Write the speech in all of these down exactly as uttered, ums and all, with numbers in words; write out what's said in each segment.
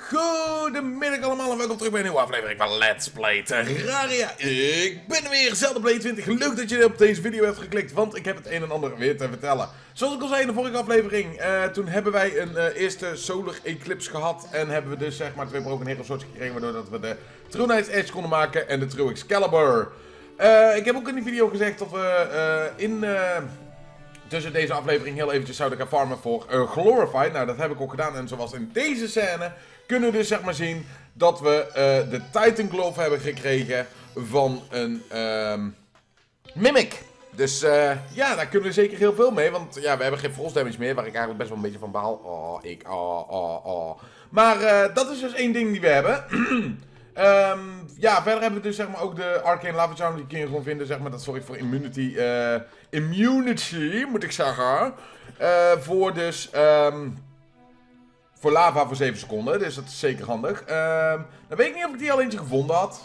Goedemiddag allemaal en welkom terug bij een nieuwe aflevering van Let's Play Terraria. Ik ben weer, Zelda Play twintig. Leuk dat je op deze video hebt geklikt, want ik heb het een en ander weer te vertellen. Zoals ik al zei in de vorige aflevering, uh, toen hebben wij een uh, eerste Solar Eclipse gehad. En hebben we dus zeg maar twee broken heroes gekregen, waardoor dat we de True Nights Edge konden maken en de True Excalibur. Uh, ik heb ook in die video gezegd dat we uh, in... Uh, tussen deze aflevering heel eventjes zouden gaan farmen voor Ur Glorified. Nou, dat heb ik ook gedaan. En zoals in deze scène kunnen we dus zeg maar zien dat we uh, de Titan Glove hebben gekregen van een uh, Mimic. Dus uh, ja, daar kunnen we zeker heel veel mee. Want ja, we hebben geen frost damage meer, waar ik eigenlijk best wel een beetje van baal. Oh, ik, oh, oh, oh. Maar uh, dat is dus één ding die we hebben. Um, ja, verder hebben we dus zeg maar ook de Arcane Lava Charm, die kun je gewoon vinden, zeg maar, dat zorgt voor immunity, uh, immunity moet ik zeggen, uh, voor dus, um, voor lava voor zeven seconden, dus dat is zeker handig. Um, dan weet ik niet of ik die al eentje gevonden had.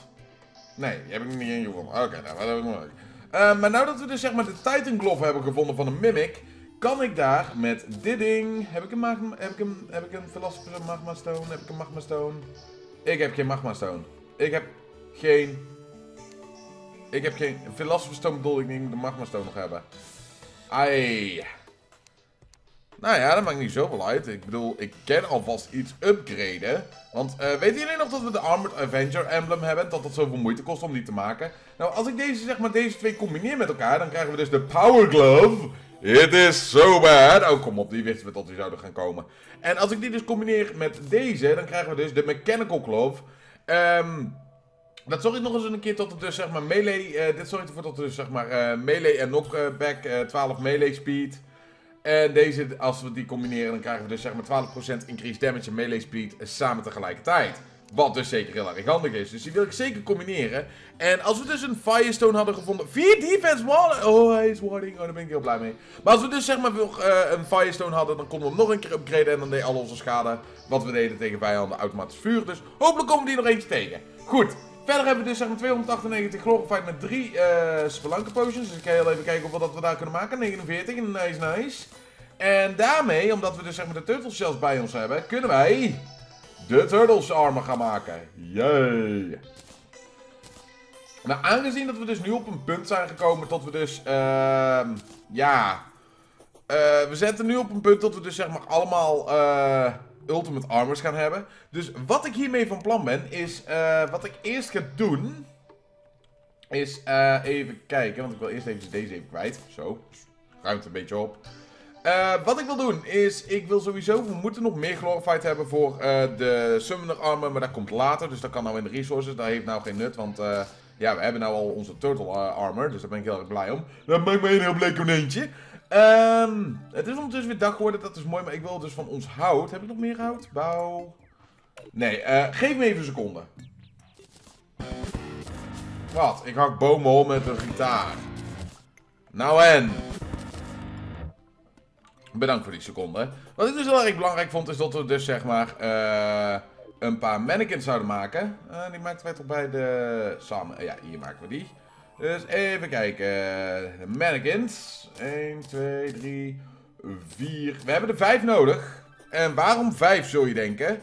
Nee, die heb ik niet eentje gevonden. Oké, okay, nou, dat heb ik nog leuk. Uh, maar nou dat we dus zeg maar de Titan Glove hebben gevonden van een Mimic, kan ik daar met dit ding, heb ik een magma, heb ik een, heb ik een Velasper Magma Stone, heb ik een Magma Stone? Ik heb geen Magma Stone. Ik heb geen... Ik heb geen... Velasper Stone bedoel ik niet, ik moet de Magma Stone nog hebben. Ai. Nou ja, dat maakt niet zoveel uit. Ik bedoel, ik kan alvast iets upgraden. Want uh, weten jullie nog dat we de Armored Avenger Emblem hebben? Dat dat zoveel moeite kost om die te maken. Nou, als ik deze, zeg maar, deze twee combineer met elkaar, dan krijgen we dus de Power Glove. It is so bad. Oh, kom op, die wisten we tot die zouden gaan komen. En als ik die dus combineer met deze, dan krijgen we dus de Mechanical Glove. Um, dat zorgt nog eens een keer tot het dus, zeg maar, melee... Uh, dit zorgt ervoor dat we dus, zeg maar, uh, melee en knockback, uh, twaalf melee speed. En deze, als we die combineren, dan krijgen we dus, zeg maar, twaalf procent increased damage en melee speed samen tegelijkertijd. Wat dus zeker heel erg handig is. Dus die wil ik zeker combineren. En als we dus een Firestone hadden gevonden... vier defense wall. Oh, hij is warding. Oh, daar ben ik heel blij mee. Maar als we dus zeg maar een Firestone hadden... dan konden we hem nog een keer upgraden. En dan deed al onze schade wat we deden tegen vijanden automatisch vuur. Dus hopelijk komen we die nog eentje tegen. Goed. Verder hebben we dus zeg maar tweehonderdachtennegentig Glorified met drie uh, Spelanka Potions. Dus ik ga heel even kijken hoeveel dat we daar kunnen maken. negenenveertig. Nice, nice. En daarmee, omdat we dus zeg maar de Turtles zelfs bij ons hebben... kunnen wij... de Turtles armor gaan maken. Jee. Nou, aangezien dat we dus nu op een punt zijn gekomen dat we dus, uh, ja. Uh, we zetten nu op een punt dat we dus zeg maar allemaal uh, ultimate armors gaan hebben. Dus wat ik hiermee van plan ben is, uh, wat ik eerst ga doen, is uh, even kijken. Want ik wil eerst even deze even kwijt. Zo, ruimt een beetje op. Uh, wat ik wil doen is, ik wil sowieso, we moeten nog meer Glorified hebben voor uh, de Summoner armor, maar dat komt later, dus dat kan nou in de resources, dat heeft nou geen nut, want uh, ja, we hebben nou al onze Turtle uh, armor, dus daar ben ik heel erg blij om. Dat maakt mij een heel blij konijntje. Um, het is ondertussen weer dag geworden, dat is mooi, maar ik wil dus van ons hout, heb ik nog meer hout? Bouw. Nee, uh, geef me even een seconde. Wat? Ik hak bomen om met een gitaar. Nou en... bedankt voor die seconde. Wat ik dus heel erg belangrijk vond is dat we dus zeg maar uh, een paar mannequins zouden maken. Uh, die maakten wij toch bij de... Samen. Uh, ja, hier maken we die. Dus even kijken. De mannequins. één, twee, drie, vier. We hebben er vijf nodig. En waarom vijf zul je denken?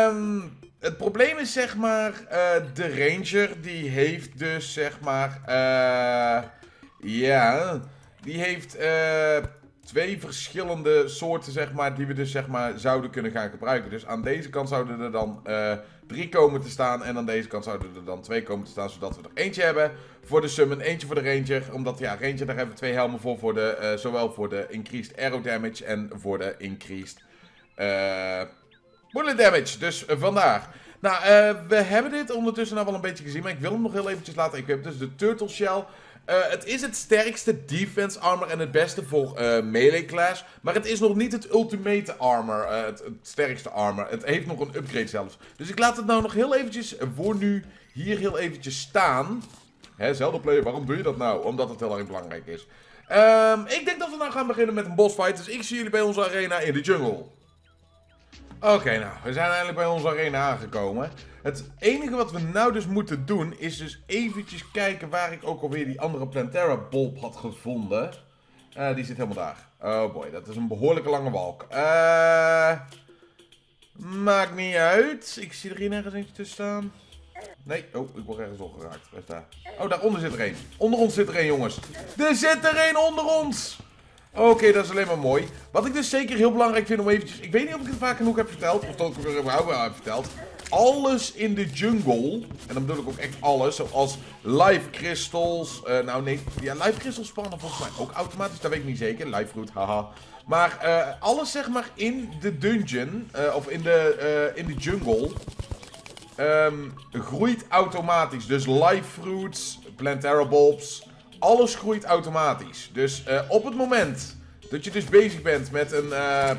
Um, het probleem is zeg maar uh, de Ranger die heeft dus zeg maar... Ja. Uh, yeah, die heeft... Uh, Twee verschillende soorten, zeg maar, die we dus, zeg maar, zouden kunnen gaan gebruiken. Dus aan deze kant zouden er dan uh, drie komen te staan. En aan deze kant zouden er dan twee komen te staan. Zodat we er eentje hebben voor de Summon, eentje voor de Ranger. Omdat, ja, Ranger, daar hebben we twee helmen voor. voor de, uh, zowel voor de increased arrow damage en voor de increased uh, bullet damage. Dus uh, vandaar. Nou, uh, we hebben dit ondertussen nou wel een beetje gezien. Maar ik wil hem nog heel eventjes laten equipen. Dus de Turtle Shell... Uh, het is het sterkste defense armor en het beste voor uh, melee clash. Maar het is nog niet het ultimate armor, uh, het, het sterkste armor. Het heeft nog een upgrade zelfs. Dus ik laat het nou nog heel eventjes voor nu hier heel eventjes staan. Hè, Zelda Play, waarom doe je dat nou? Omdat het heel erg belangrijk is. Um, ik denk dat we nou gaan beginnen met een bossfight. Dus ik zie jullie bij onze arena in de jungle. Oké, okay, nou, we zijn eindelijk bij onze arena aangekomen. Het enige wat we nou dus moeten doen, is dus eventjes kijken waar ik ook alweer die andere Plantera bulb had gevonden. Uh, die zit helemaal daar. Oh boy, dat is een behoorlijke lange walk. Uh, Maakt niet uit. Ik zie er hier ergens eentje tussen staan. Nee, oh, ik word ergens opgeraakt. Blijf daar. Oh, daaronder zit er één. Onder ons zit er één, jongens. Er zit er één onder ons. Oké, okay, dat is alleen maar mooi. Wat ik dus zeker heel belangrijk vind om eventjes... Ik weet niet of ik het vaak genoeg heb verteld. Of dat ik het überhaupt wel heb verteld. Alles in de jungle. En dan bedoel ik ook echt alles. Zoals life crystals. Uh, nou nee, ja, life crystals spannen volgens mij ook automatisch. Dat weet ik niet zeker. Life fruit, haha. Maar uh, alles zeg maar in de dungeon. Uh, of in de, uh, in de jungle. Um, groeit automatisch. Dus life fruits, plantera bulbs. Alles groeit automatisch. Dus uh, op het moment dat je dus bezig bent met een... Uh,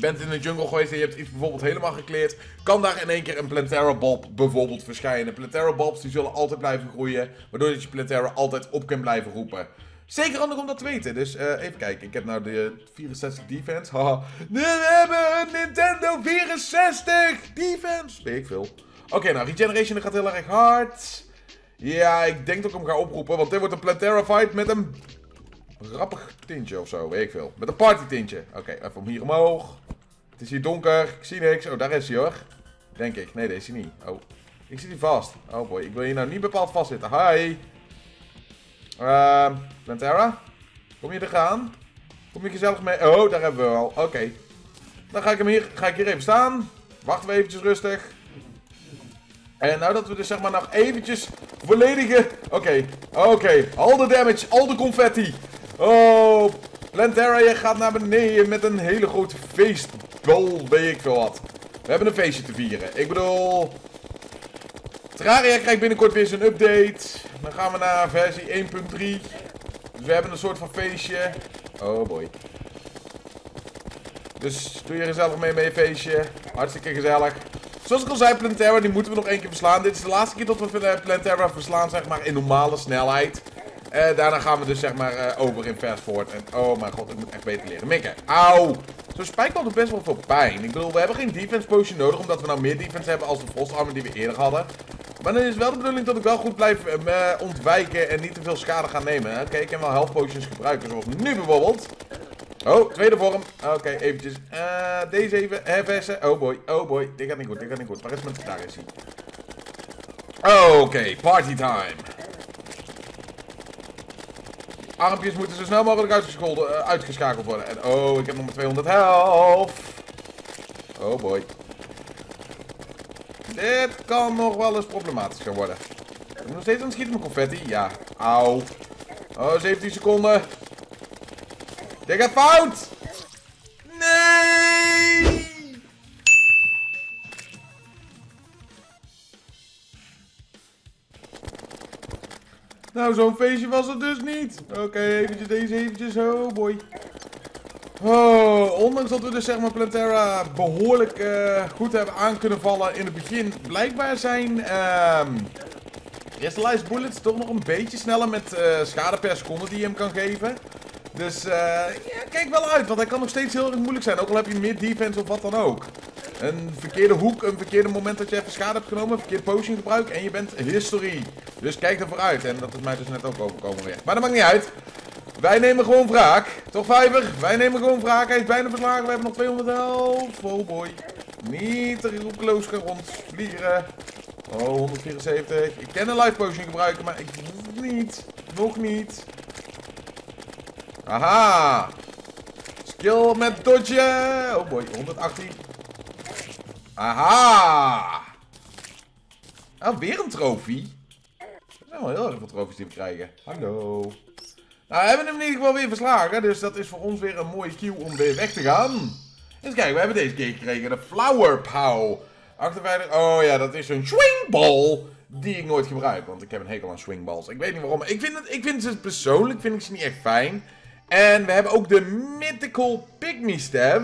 bent in de jungle geweest en je hebt iets bijvoorbeeld helemaal gecleared, kan daar in één keer een plantera bulb bijvoorbeeld verschijnen. Plantera bulbs die zullen altijd blijven groeien, waardoor dat je plantera altijd op kan blijven roepen. Zeker handig om dat te weten. Dus uh, even kijken. Ik heb nou de vierenzestig defense. Haha. We hebben een Nintendo vierenzestig defense. Weet ik veel. Oké, okay, nou regeneration gaat heel erg hard. Ja, ik denk dat ik hem ga oproepen, want dit wordt een Plantera fight met een rappig tintje of zo, weet ik veel. Met een party tintje. Oké, okay, even om hier omhoog. Het is hier donker, ik zie niks. Oh, daar is hij hoor. Denk ik. Nee, deze is hij niet. Oh, ik zit hier vast. Oh boy, ik wil hier nou niet bepaald vastzitten. Hi. Uh, Plantera? Kom je er gaan? Kom je gezellig mee? Oh, daar hebben we al. Oké. Okay. Dan ga ik, hem hier, ga ik hier even staan. Wachten we eventjes rustig. En nou dat we dus zeg maar nog eventjes volledige... Oké, okay. oké. Okay. Al de damage, al de confetti. Oh, Plantera, je gaat naar beneden met een hele grote feestbol, weet ik veel wat. We hebben een feestje te vieren. Ik bedoel... Terraria krijgt binnenkort weer zijn update. Dan gaan we naar versie één punt drie. Dus we hebben een soort van feestje. Oh boy. Dus doe je gezellig mee met je feestje. Hartstikke gezellig. Zoals ik al zei, Plantera, die moeten we nog één keer verslaan. Dit is de laatste keer dat we Plantera verslaan, zeg maar, in normale snelheid. Uh, daarna gaan we dus, zeg maar, uh, over in fast forward. En oh mijn god, ik moet echt beter leren mikken. Auw! Zo'n spijk doet best wel veel pijn. Ik bedoel, we hebben geen defense potion nodig, omdat we nou meer defense hebben als de frost armor die we eerder hadden. Maar dan is wel de bedoeling dat ik wel goed blijf uh, ontwijken en niet te veel schade gaan nemen. Oké, okay, ik kan wel health potions gebruiken, zoals nu bijvoorbeeld. Oh, tweede vorm. Oké, okay, eventjes. Uh, deze even herversen. Oh boy, oh boy. Dit gaat niet goed, dit gaat niet goed. Waar is mijn... Daar is hij. Oké, okay, party time. Armpjes moeten zo snel mogelijk uitgescholden, uh, uitgeschakeld worden. En oh, ik heb nog maar tweehonderd health. Oh boy. Dit kan nog wel eens problematisch gaan worden. Ik moet nog steeds aan het schieten met confetti. Ja, auw. Oh, zeventien seconden. Dit gaat fout! Nee! Nou, zo'n feestje was het dus niet. Oké, okay, eventjes deze, eventjes. Oh boy. Oh, ondanks dat we dus zeg maar Plantera behoorlijk uh, goed hebben aan kunnen vallen in het begin. Blijkbaar zijn uh, eerste lijst bullets toch nog een beetje sneller met uh, schade per seconde die je hem kan geven. Dus uh, ja, kijk wel uit, want hij kan nog steeds heel erg moeilijk zijn. Ook al heb je meer defense of wat dan ook. Een verkeerde hoek, een verkeerde moment dat je even schade hebt genomen. Een verkeerde potion gebruikt en je bent history. Dus kijk er vooruit. En dat is mij dus net ook overkomen weer. Maar dat maakt niet uit. Wij nemen gewoon wraak. Toch Vijver? Wij nemen gewoon wraak. Hij is bijna verslagen. We hebben nog tweehonderd elf. Oh boy. Niet te roekeloos gaan rondvliegen. Oh, honderdvierenzeventig. Ik kan een life potion gebruiken, maar ik niet. Nog niet. Aha! Skill met dodgen! Oh boy, honderdachttien. Aha! Ah, weer een trofee. Er zijn wel heel erg veel trofies die we krijgen. Hallo. Nou, we hebben hem in ieder geval weer verslagen. Dus dat is voor ons weer een mooie cue om weer weg te gaan. Eens kijken, we hebben deze keer gekregen. De Flower Pow. achtenvijftig. Oh ja, dat is een swingball. Die ik nooit gebruik. Want ik heb een hekel aan swingballs. Ik weet niet waarom. Maar ik vind, het, ik vind ze persoonlijk vind ik ze niet echt fijn. En we hebben ook de Mythical Pygmy step.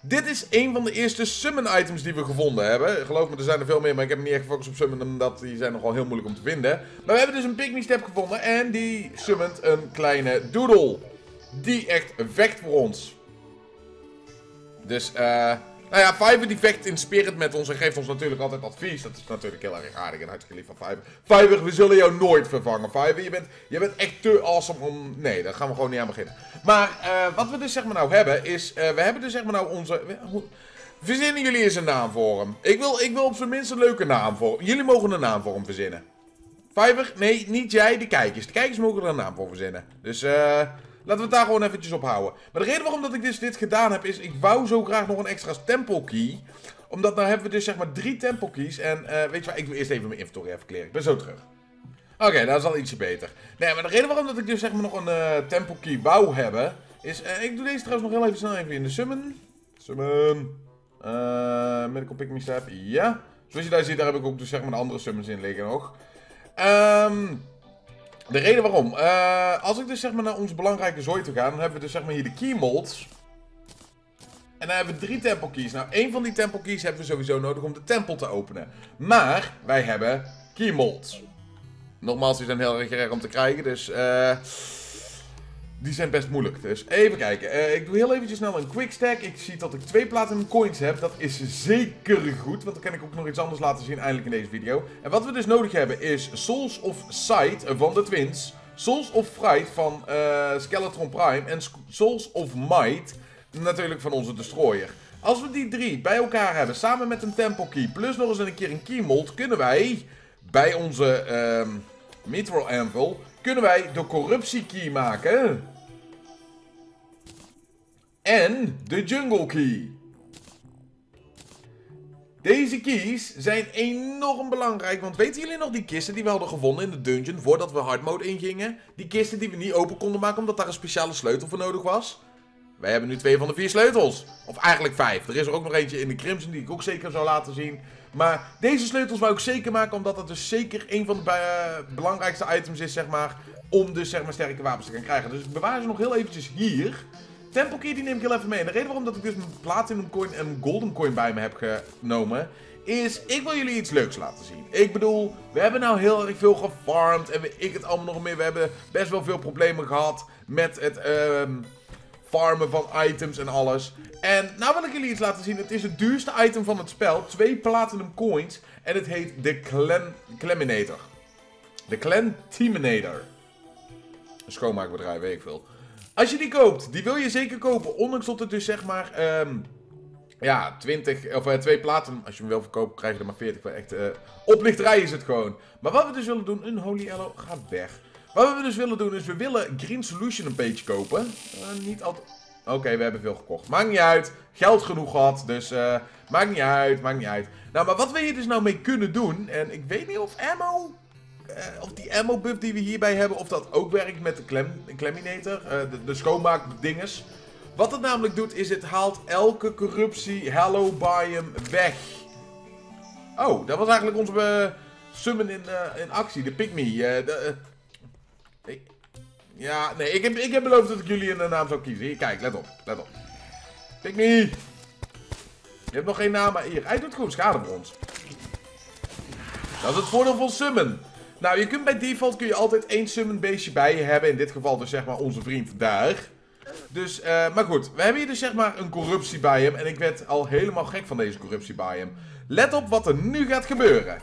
Dit is een van de eerste summon items die we gevonden hebben. Geloof me, er zijn er veel meer, maar ik heb me niet echt gefocust op summon, omdat die zijn nogal heel moeilijk om te vinden. Maar we hebben dus een Pygmy step gevonden en die summont een kleine doodle. Die echt vecht voor ons. Dus, eh... Uh, nou ja, Vyber die vecht in spirit met ons en geeft ons natuurlijk altijd advies. Dat is natuurlijk heel erg aardig en hartstikke lief van Vyber. Vyber, we zullen jou nooit vervangen. Vyber, je bent, je bent echt te awesome om... Nee, daar gaan we gewoon niet aan beginnen. Maar uh, wat we dus zeg maar nou hebben is... Uh, we hebben dus zeg maar nou onze... Verzinnen jullie eens een naam voor hem. Ik wil, ik wil op zijn minst een leuke naam voor hem. Jullie mogen een naam voor hem verzinnen. Vijver? Nee, niet jij. De kijkers. De kijkers mogen er een naam voor verzinnen. Dus uh, laten we het daar gewoon eventjes op houden. Maar de reden waarom dat ik dus dit gedaan heb is... Ik wou zo graag nog een extra Temple Key. Omdat nou hebben we dus zeg maar drie Temple Keys. En uh, weet je waar? Ik wil eerst even mijn inventory even clearen. Ik ben zo terug. Oké, okay, dat is al ietsje beter. Nee, maar de reden waarom dat ik dus zeg maar nog een uh, Temple Key wou hebben... Is... Uh, ik doe deze trouwens nog heel even snel even in de Summon. Summon. Uh, Medical Pygmy step. Ja. Zoals je daar ziet, daar heb ik ook dus zeg maar de andere Summons in liggen nog. Um, de reden waarom. Uh, als ik dus zeg maar naar onze belangrijke zooi toe ga, dan hebben we dus zeg maar hier de key molds. En dan hebben we drie temple keys. Nou, één van die temple keys hebben we sowieso nodig om de tempel te openen. Maar wij hebben key molds. Nogmaals, die zijn heel erg erg om te krijgen, dus uh, die zijn best moeilijk. Dus even kijken. Uh, ik doe heel eventjes snel een quick stack. Ik zie dat ik twee platinum coins heb. Dat is zeker goed. Want dan kan ik ook nog iets anders laten zien eindelijk in deze video. En wat we dus nodig hebben is Souls of Sight van de Twins. Souls of Fright van uh, Skeletron Prime. En Souls of Might natuurlijk van onze Destroyer. Als we die drie bij elkaar hebben samen met een Temple Key. Plus nog eens een keer een Key Mold. Kunnen wij bij onze uh, Mithril Anvil. Kunnen wij de Corruptie Key maken. En de Jungle Key. Deze keys zijn enorm belangrijk. Want weten jullie nog die kisten die we hadden gevonden in de dungeon voordat we hard mode ingingen? Die kisten die we niet open konden maken omdat daar een speciale sleutel voor nodig was? Wij hebben nu twee van de vier sleutels. Of eigenlijk vijf. Er is er ook nog eentje in de Crimson die ik ook zeker zou laten zien. Maar deze sleutels wou ik zeker maken omdat dat dus zeker een van de uh, belangrijkste items is, zeg maar. Om dus zeg maar sterke wapens te gaan krijgen. Dus ik bewaar ze nog heel eventjes hier. Temple Key die neem ik heel even mee. En de reden waarom dat ik dus mijn Platinum Coin en mijn Golden Coin bij me heb genomen, is ik wil jullie iets leuks laten zien. Ik bedoel, we hebben nou heel erg veel gefarmd en weet ik het allemaal nog meer. We hebben best wel veel problemen gehad met het um, farmen van items en alles. En nou wil ik jullie iets laten zien. Het is het duurste item van het spel. Twee Platinum Coins. En het heet de Clan Terminator. De Clan Terminator. Een schoonmaakbedrijf, weet ik veel. Als je die koopt, die wil je zeker kopen. Ondanks dat het dus zeg maar um, ja, twintig, of, uh, twee platen. Als je hem wel verkoopt, krijg je er maar veertig. Echt, uh, oplichterij is het gewoon. Maar wat we dus willen doen, een holy yellow gaat weg. Wat we dus willen doen is, we willen Green Solution een beetje kopen. Uh, niet altijd... Oké, okay, we hebben veel gekocht. Maakt niet uit. Geld genoeg gehad, dus uh, maakt niet uit, maakt niet uit. Nou, maar wat we hier dus nou mee kunnen doen, en ik weet niet of ammo... Uh, of die ammo buff die we hierbij hebben, of dat ook werkt met de Claminator, uh, de, de schoonmaakdinges. Wat het namelijk doet, is het haalt elke corruptie Hello Biome weg. Oh, dat was eigenlijk onze uh, summon in, uh, in actie, de Pygmy. Uh, de, uh, nee. Ja, nee, ik heb, ik heb beloofd dat ik jullie een naam zou kiezen. Hier, kijk, let op, let op. Pygmy! Je hebt nog geen naam, maar hier, hij doet gewoon schade voor ons. Dat is het voordeel van summon. Nou, je kunt bij default kun je altijd één summon beestje bij je hebben. In dit geval dus zeg maar onze vriend daar. Dus, uh, maar goed. We hebben hier dus zeg maar een corruptie bij hem. En ik werd al helemaal gek van deze corruptie bij hem. Let op wat er nu gaat gebeuren.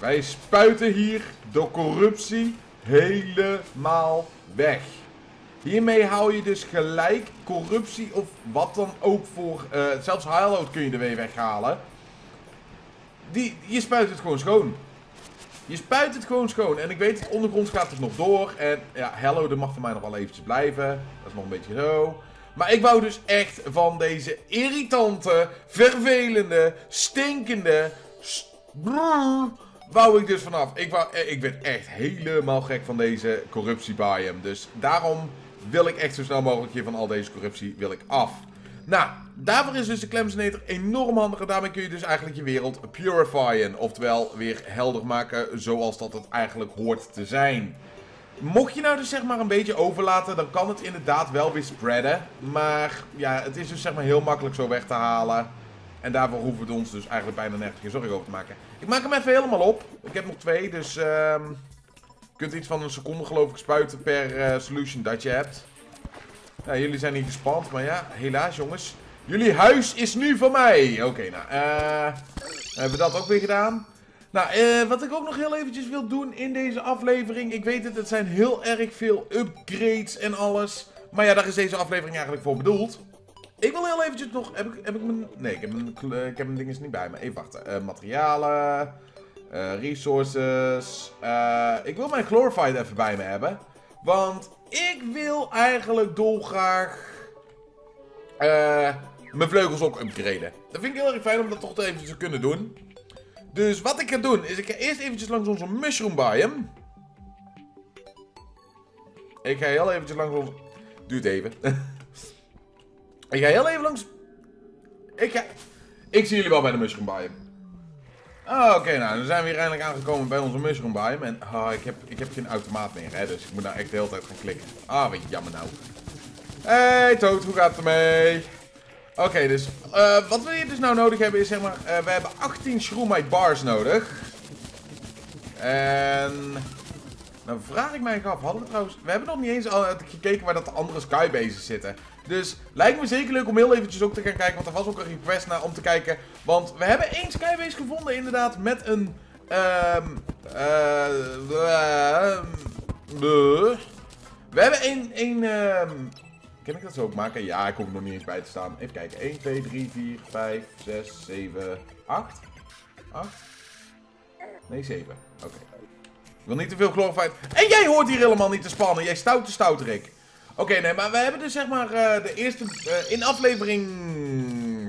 Wij spuiten hier de corruptie helemaal weg. Hiermee haal je dus gelijk corruptie of wat dan ook voor... Uh, zelfs highload kun je ermee weghalen. Die, je spuit het gewoon schoon. Je spuit het gewoon schoon. En ik weet, het ondergrond gaat dus nog door. En ja, hello, dat mag voor mij nog wel eventjes blijven. Dat is nog een beetje zo. Maar ik wou dus echt van deze irritante, vervelende, stinkende... St brrr, wou ik dus vanaf. Ik, wou, ik ben echt helemaal gek van deze corruptie bij hem. Dus daarom wil ik echt zo snel mogelijk hier van al deze corruptie wil ik af. Nou, daarvoor is dus de Clemsonator enorm handig. En daarmee kun je dus eigenlijk je wereld purifyen. Oftewel weer helder maken zoals dat het eigenlijk hoort te zijn. Mocht je nou dus zeg maar een beetje overlaten, dan kan het inderdaad wel weer spreaden. Maar ja, het is dus zeg maar heel makkelijk zo weg te halen. En daarvoor hoeven we ons dus eigenlijk bijna nergens geen zorgen over te maken. Ik maak hem even helemaal op. Ik heb nog twee, dus je um, kunt iets van een seconde geloof ik spuiten per uh, solution dat je hebt. Nou, jullie zijn niet gespand, maar ja, helaas jongens. Jullie huis is nu van mij! Oké, okay, nou, uh, hebben we dat ook weer gedaan. Nou, uh, wat ik ook nog heel eventjes wil doen in deze aflevering. Ik weet het, het zijn heel erg veel upgrades en alles. Maar ja, daar is deze aflevering eigenlijk voor bedoeld. Ik wil heel eventjes nog... Heb ik, heb ik mijn... Nee, ik heb mijn, uh, ik heb mijn dinges niet bij me. Even wachten. Uh, materialen. Uh, resources. Uh, ik wil mijn Glorified even bij me hebben. Want ik wil eigenlijk dolgraag... Uh, mijn vleugels ook upgraden. Dat vind ik heel erg fijn om dat toch eventjes te kunnen doen. Dus wat ik ga doen, is ik ga eerst eventjes langs onze mushroom biome. Ik ga heel eventjes langs onze... Duurt even. Ik ga heel even langs... Ik ga... Ik zie jullie wel bij de mushroom biome. Oh, oké, okay, nou, dan zijn we hier eindelijk aangekomen bij onze mushroom biome. En oh, ik, heb, ik heb geen automaat meer, hè, dus ik moet nou echt de hele tijd gaan klikken. Ah, wat jammer nou. Hey Toad, hoe gaat het ermee? Oké, okay, dus uh, wat we hier dus nou nodig hebben is zeg maar, uh, we hebben achttien shroomite bars nodig. En nou vraag ik mij af, hadden we trouwens, we hebben nog niet eens al gekeken waar dat de andere skybases zitten. Dus lijkt me zeker leuk om heel eventjes ook te gaan kijken, want er was ook een request naar om te kijken. Want we hebben één skybase gevonden inderdaad met een, um, uh, uh, uh, we hebben één, één, um, kan ik dat zo ook maken? Ja, ik hoef er nog niet eens bij te staan. Even kijken. één, twee, drie, vier, vijf, zes, zeven, acht. acht? Nee, zeven. Oké. Okay. Ik wil niet te veel glorified. En jij hoort hier helemaal niet te spannen. Jij stoute stouterik. Oké, okay, nee, maar we hebben dus zeg maar uh, de eerste... Uh, in aflevering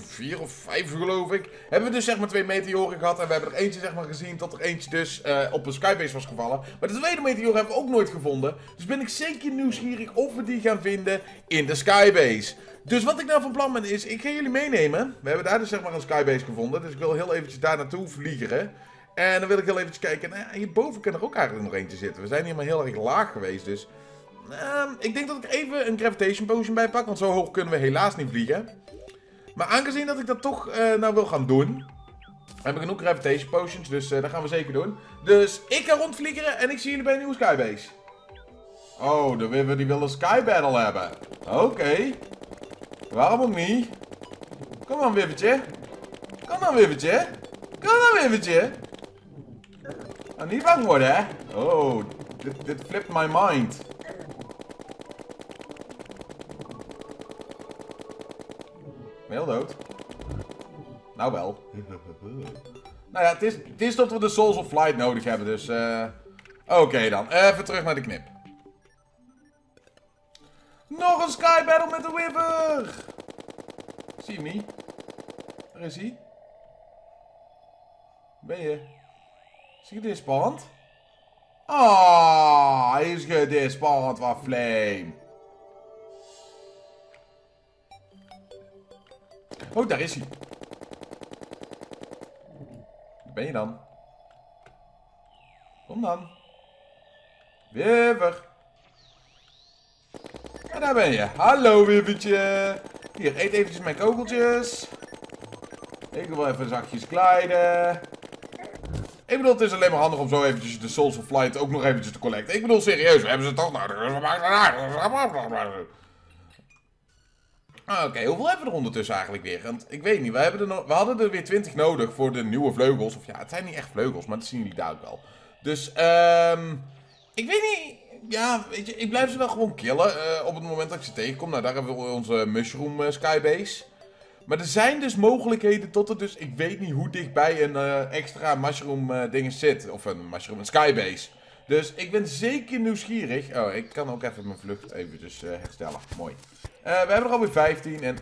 vier of vijf geloof ik, hebben we dus zeg maar twee meteoren gehad. En we hebben er eentje zeg maar gezien tot er eentje dus uh, op een skybase was gevallen. Maar de tweede meteoor hebben we ook nooit gevonden. Dus ben ik zeker nieuwsgierig of we die gaan vinden in de skybase. Dus wat ik nou van plan ben is, ik ga jullie meenemen. We hebben daar dus zeg maar een skybase gevonden. Dus ik wil heel eventjes daar naartoe vliegen. En dan wil ik heel eventjes kijken. Nou ja, hierboven kan er ook eigenlijk nog eentje zitten. We zijn hier maar heel erg laag geweest. Dus uh, ik denk dat ik even een Gravitation Potion bij pak. Want zo hoog kunnen we helaas niet vliegen. Maar aangezien dat ik dat toch uh, nou wil gaan doen, heb ik genoeg Gravitation Potions, dus uh, dat gaan we zeker doen. Dus ik ga rondvliegeren en ik zie jullie bij een nieuwe skybase. Oh, de Wyvern die wil een sky battle hebben. Oké. Okay. Waarom ook niet? Kom dan, Wyvertje. Kom dan, Wyvertje. Kom dan, Wyvertje. Nou, niet bang worden, hè. Oh, dit, dit flipped my mind. Heel dood. Nou wel. Nou ja, het is, het is dat we de Souls of Flight nodig hebben, dus... Uh... Oké okay, dan, even terug naar de knip. Nog een sky battle met de Whipper! Zie je me? Waar is hij? Ben je? Is hij gedispand? Ah, hij is gedispand, wat flame. Oh, daar is hij. Waar ben je dan? Kom dan. Wyver. En daar ben je. Hallo, Wyvertje. Hier, eet eventjes mijn kogeltjes. Ik wil even zachtjes glijden. Ik bedoel, het is alleen maar handig om zo eventjes de Souls of Flight ook nog eventjes te collecten. Ik bedoel, serieus, we hebben ze toch nodig. Ah, oké, okay. Hoeveel hebben we er ondertussen eigenlijk weer? Want ik weet niet, we, hebben er no we hadden er weer twintig nodig voor de nieuwe vleugels. Of ja, het zijn niet echt vleugels, maar dat zien jullie daar ook wel. Dus, ehm... Um, ik weet niet... Ja, weet je, ik blijf ze wel gewoon killen uh, op het moment dat ik ze tegenkom. Nou, daar hebben we onze mushroom uh, skybase. Maar er zijn dus mogelijkheden tot het dus... Ik weet niet hoe dichtbij een uh, extra mushroom uh, ding zit. Of een mushroom, een skybase. Dus ik ben zeker nieuwsgierig. Oh, ik kan ook even mijn vlucht even dus uh, herstellen. Mooi. Uh, we hebben er alweer vijftien en...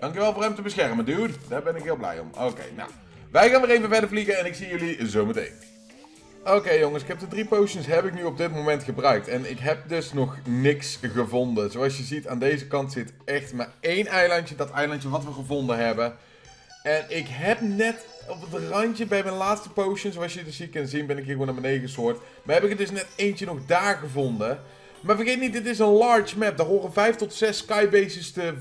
Dankjewel voor hem te beschermen, dude. Daar ben ik heel blij om. Oké, okay, nou. Wij gaan weer even verder vliegen en ik zie jullie zometeen. Oké okay, jongens, ik heb de drie potions heb ik nu op dit moment gebruikt. En ik heb dus nog niks gevonden. Zoals je ziet, aan deze kant zit echt maar één eilandje. Dat eilandje wat we gevonden hebben. En ik heb net op het randje bij mijn laatste potion. Zoals je dus hier kunt zien ben ik hier gewoon naar beneden gesort. Maar heb ik er dus net eentje nog daar gevonden. Maar vergeet niet, dit is een large map. Daar horen vijf tot zes skybases te...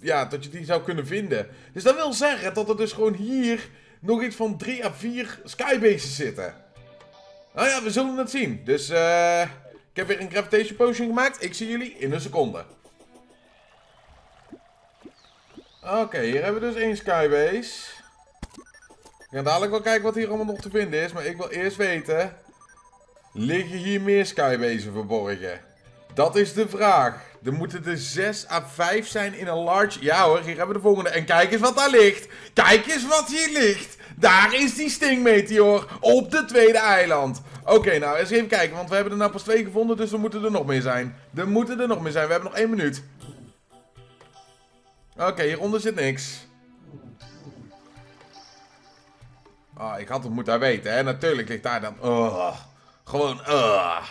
Ja, dat je die zou kunnen vinden. Dus dat wil zeggen dat er dus gewoon hier nog iets van drie à vier skybases zitten. Nou ja, we zullen het zien. Dus uh, ik heb weer een Gravitation Potion gemaakt. Ik zie jullie in een seconde. Oké, okay, hier hebben we dus één skybase. Ik ga dadelijk wel kijken wat hier allemaal nog te vinden is. Maar ik wil eerst weten... Liggen hier meer skybases verborgen? Dat is de vraag. Er moeten er zes à vijf zijn in een large... Ja hoor, hier hebben we de volgende. En kijk eens wat daar ligt. Kijk eens wat hier ligt. Daar is die stingmeteor op de tweede eiland. Oké, okay, nou eens even kijken. Want we hebben er nou pas twee gevonden, dus er moeten er nog meer zijn. Er moeten er nog meer zijn. We hebben nog één minuut. Oké, okay, hieronder zit niks. Ah, oh, ik had het moeten weten, hè. Natuurlijk ligt daar dan... Oh, gewoon... Oh.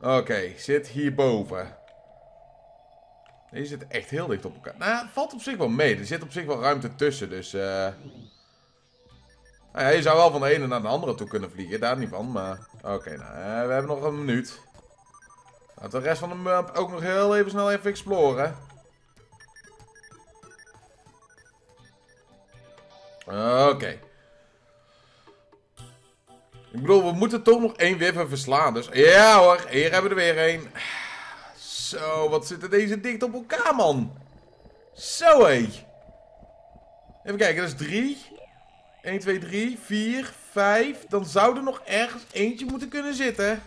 Oké, okay, zit hierboven. Deze zitten echt heel dicht op elkaar. Nou, valt op zich wel mee. Er zit op zich wel ruimte tussen, dus... Uh... Nou ja, je zou wel van de ene naar de andere toe kunnen vliegen. Daar niet van, maar... Oké, okay, nou, uh, we hebben nog een minuut. Laten we de rest van de map ook nog heel even snel even exploren. Oké. Okay. Ik bedoel, we moeten toch nog één Whipper verslaan, dus... Ja hoor, hier hebben we er weer één. Zo, wat zitten deze dicht op elkaar, man. Zo, hé. Even kijken, dat is drie. één, twee, drie, vier, vijf. Dan zou er nog ergens eentje moeten kunnen zitten.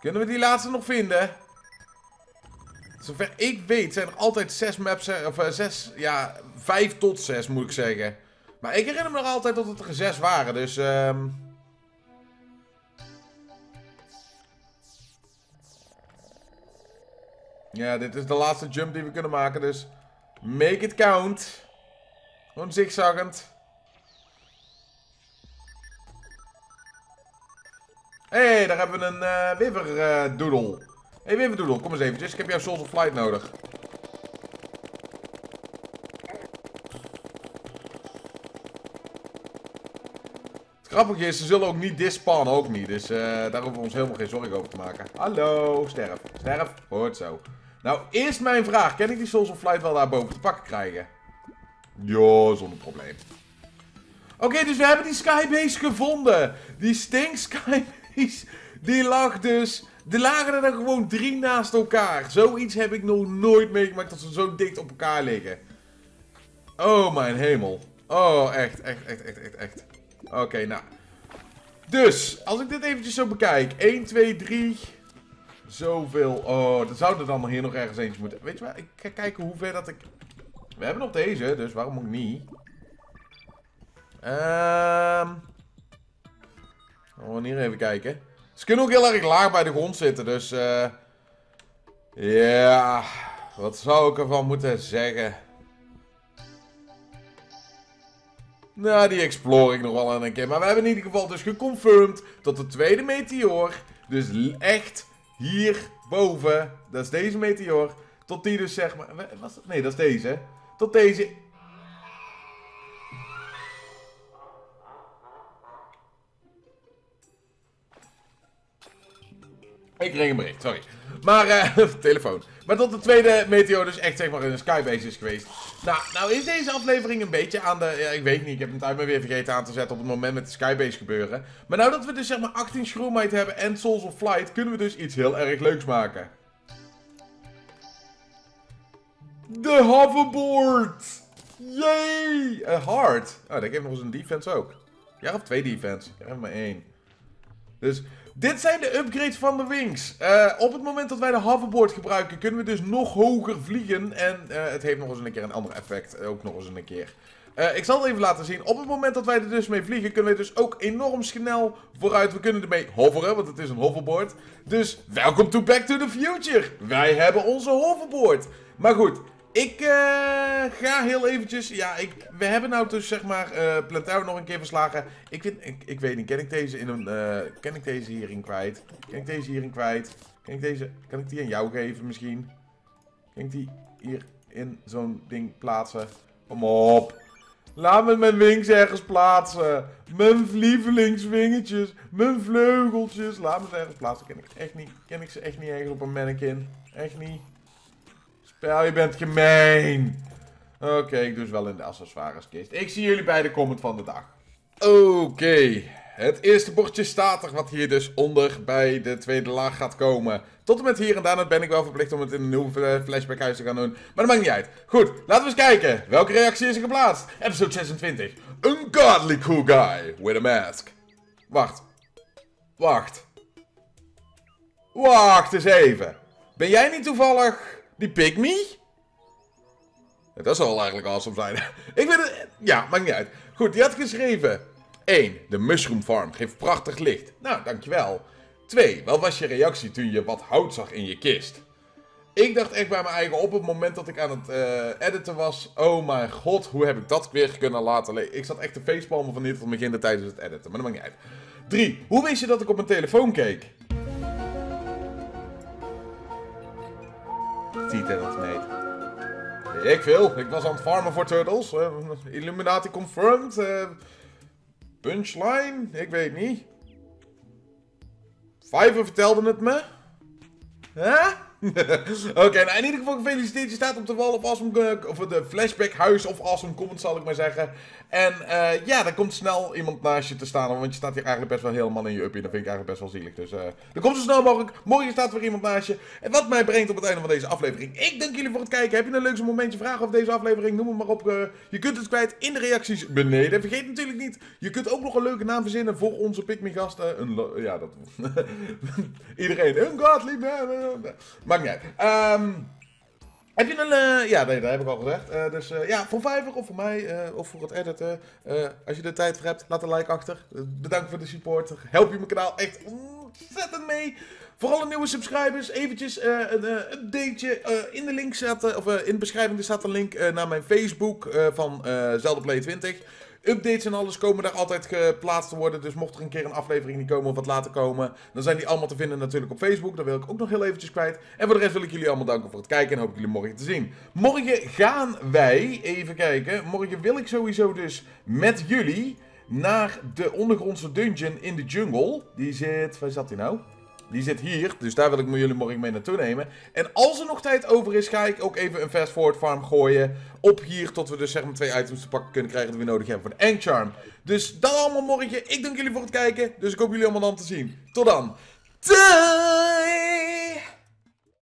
Kunnen we die laatste nog vinden? Zover ik weet zijn er altijd zes maps, of zes, ja, vijf tot zes moet ik zeggen. Maar ik herinner me nog altijd dat het er zes waren, dus... Um... Ja, dit is de laatste jump die we kunnen maken, dus make it count. Gewoon zigzaggend. Hé, hey, daar hebben we een uh, Wyverndoodle. Uh, Hé, hey, Wyverndoodle, kom eens eventjes. Ik heb jouw Souls of Flight nodig. Het grappige is, ze zullen ook niet disspannen, ook niet. Dus uh, daar hoeven we ons helemaal geen zorgen over te maken. Hallo, sterf. Sterf, hoort zo. Nou, eerst mijn vraag. Kan ik die Souls of Flight wel daarboven te pakken krijgen? Ja, zonder probleem. Oké, okay, dus we hebben die skybase gevonden. Die stink skybase, die lag dus... Er lagen er dan gewoon drie naast elkaar. Zoiets heb ik nog nooit meegemaakt dat ze zo dicht op elkaar liggen. Oh, mijn hemel. Oh, echt, echt, echt, echt, echt, echt. Oké, okay, nou. Dus, als ik dit eventjes zo bekijk. één, twee, drie. Zoveel. Oh, dan zou er dan hier nog ergens eentje moeten. Weet je wel, ik ga kijken hoe ver dat ik... We hebben nog deze, dus waarom ook niet? Ehm... Um... Gaan we hier even kijken. Ze kunnen ook heel erg laag bij de grond zitten, dus... Ja, uh, yeah. Wat zou ik ervan moeten zeggen? Nou, die explore ik nog wel aan een keer. Maar we hebben in ieder geval dus geconfirmed dat de tweede meteor... Dus echt hierboven, dat is deze meteor... Tot die dus zeg maar... Was dat? Nee, dat is deze. Tot deze... Ik kreeg een bericht, sorry. Maar, uh, telefoon. Maar tot de tweede meteor dus echt zeg maar in een skybase is geweest. Nou, nou is deze aflevering een beetje aan de... Ja, ik weet niet, ik heb het uit me weer vergeten aan te zetten op het moment met de skybase gebeuren. Maar nou dat we dus zeg maar achttien Shroomite hebben en Souls of Flight, kunnen we dus iets heel erg leuks maken. De hoverboard! Yay! Een hard. Oh, dat geeft nog eens een defense ook. Ja, of twee defense. Ik heb maar één. Dus... Dit zijn de upgrades van de Wings. Uh, op het moment dat wij de hoverboard gebruiken, kunnen we dus nog hoger vliegen. En uh, het heeft nog eens een keer een ander effect. Ook nog eens een keer. Uh, ik zal het even laten zien. Op het moment dat wij er dus mee vliegen, kunnen we dus ook enorm snel vooruit. We kunnen ermee hoveren, want het is een hoverboard. Dus, welcome to Back to the Future. Wij hebben onze hoverboard. Maar goed, ik uh, ga heel eventjes... Ja, ik, we hebben nou dus zeg maar uh, Plantera nog een keer verslagen. Ik, vind, ik, ik weet niet, ken ik deze in een... Uh, ken ik deze hierin kwijt? Ken ik deze hierin kwijt? Ken ik deze... Kan ik die aan jou geven misschien? Kan ik die hier in zo'n ding plaatsen? Kom op. Laat me mijn wings ergens plaatsen. Mijn lievelingswingetjes. Mijn vleugeltjes. Laat me ze ergens plaatsen. Ken ik, echt niet, ken ik ze echt niet ergens op een mannequin. Echt niet. Spel, je bent gemeen. Oké, okay, ik doe ze wel in de accessoireskist. Ik zie jullie bij de comment van de dag. Oké. Okay. Het eerste bordje staat er, wat hier dus onder bij de tweede laag gaat komen. Tot en met hier en daarna ben ik wel verplicht om het in een nieuw flashbackhuis te gaan doen. Maar dat maakt niet uit. Goed, laten we eens kijken. Welke reactie is er geplaatst? Episode zesentwintig. Een godly cool guy with a mask. Wacht. Wacht. Wacht eens even. Ben jij niet toevallig die Pygmy? Dat zou wel eigenlijk awesome zijn. Ik weet het... Ja, maakt niet uit. Goed, die had geschreven... één. De Mushroom Farm geeft prachtig licht. Nou, dankjewel. twee. Wat was je reactie toen je wat hout zag in je kist? Ik dacht echt bij mijn eigen op het moment dat ik aan het uh, editen was. Oh mijn god, hoe heb ik dat weer kunnen laten liggen? Ik zat echt te facepalmen van dit tot mijn begin tijdens het editen, maar dat maakt niet uit. drie. Hoe wist je dat ik op mijn telefoon keek? Ziet hij dat niet? Ik veel. Ik was aan het farmen voor Turtles. Uh, Illuminati confirmed. Uh, Punchline? Ik weet niet. Vijver vertelde het me. Huh? Oké, okay, nou in ieder geval gefeliciteerd. Je staat op de wal op awesome, of de flashback huis of awesome comment zal ik maar zeggen. En uh, ja, daar komt snel iemand naast je te staan. Want je staat hier eigenlijk best wel helemaal in je uppie. Dat vind ik eigenlijk best wel zielig. Dus uh, er komt zo snel mogelijk. Morgen staat weer iemand naast je. En wat mij brengt op het einde van deze aflevering. Ik dank jullie voor het kijken. Heb je een leuk momentje vragen over deze aflevering? Noem het maar op. Uh, je kunt het kwijt in de reacties beneden. Vergeet natuurlijk niet. Je kunt ook nog een leuke naam verzinnen voor onze Pygmy gasten. Een ja, dat... Iedereen. Een godly man. Maakt niet uit. Um, heb je een... Uh, ja, nee, dat heb ik al gezegd. Uh, dus uh, ja, voor Fiverr of voor mij uh, of voor het editen. Uh, als je de tijd voor hebt, laat een like achter. Uh, bedankt voor de support. Help je mijn kanaal echt ontzettend mee. Voor alle nieuwe subscribers, eventjes uh, een uh, updateje. Uh, in de link staat, of uh, in de beschrijving staat een link uh, naar mijn Facebook uh, van uh, Zelda Play twintig. Updates en alles komen daar altijd geplaatst te worden. Dus mocht er een keer een aflevering niet komen of wat later komen. Dan zijn die allemaal te vinden natuurlijk op Facebook. Daar wil ik ook nog heel eventjes kwijt. En voor de rest wil ik jullie allemaal danken voor het kijken. En hoop ik jullie morgen te zien. Morgen gaan wij, even kijken. Morgen wil ik sowieso dus met jullie naar de ondergrondse dungeon in de jungle. Die zit, waar zat die nou? Die zit hier, dus daar wil ik jullie morgen mee naartoe nemen. En als er nog tijd over is, ga ik ook even een fast forward farm gooien. Op hier, tot we dus zeg maar twee items te pakken kunnen krijgen die we nodig hebben voor de End Charm. Dus dat allemaal morgen. Ik dank jullie voor het kijken. Dus ik hoop jullie allemaal dan te zien. Tot dan. Doei!